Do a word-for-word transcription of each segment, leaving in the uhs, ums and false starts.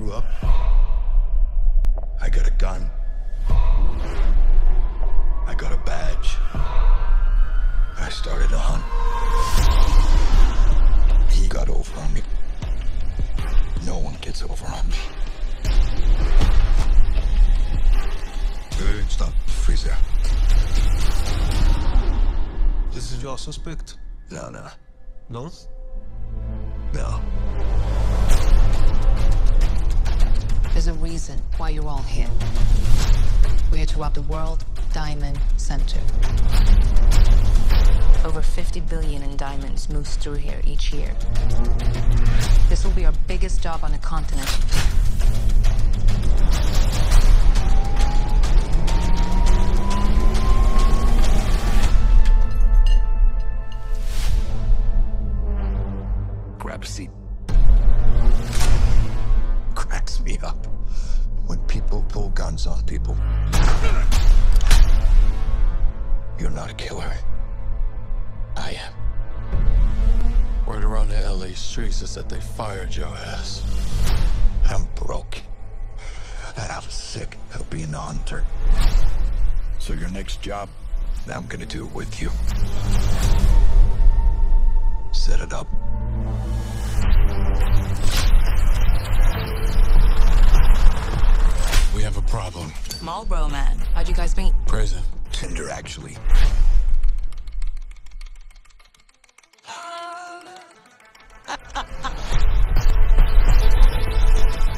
screw up, I got a gun. I got a badge. I started a hunt. He got over on me. No one gets over on me. Hey, stop, Freezer. This is your suspect? No, no. No? No. There's a reason why you're all here. We're here to rob the World Diamond Center. Over fifty billion in diamonds moves through here each year. This will be our biggest job on the continent. Grab a seat. Cracks me up when people pull guns on people. You're not a killer. I am. Word around the L A streets is that they fired your ass. I'm broke. And I'm sick of being a hunter. So your next job, I'm gonna do it with you. Set it up. We have a problem. Marlboro Man. How'd you guys meet? Prison. Tinder, actually.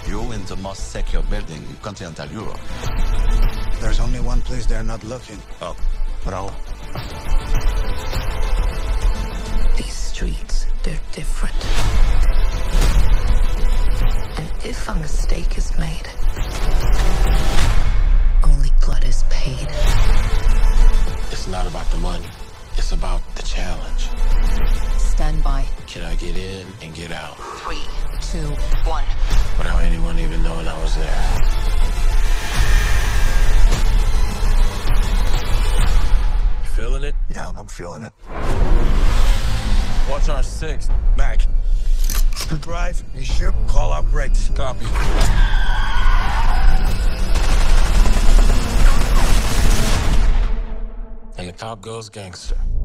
You're in the most secure building in continental Europe. There's only one place they're not looking. Oh, bro. These streets, they're different. And if a mistake is made, only blood is paid. It's not about the money. It's about the challenge. Stand by. Can I get in and get out? Three, two, one. Without anyone even knowing I was there. You feeling it? Yeah, I'm feeling it. Watch our six. Mac. To drive, you should call out brakes. Copy. And the cop goes gangster.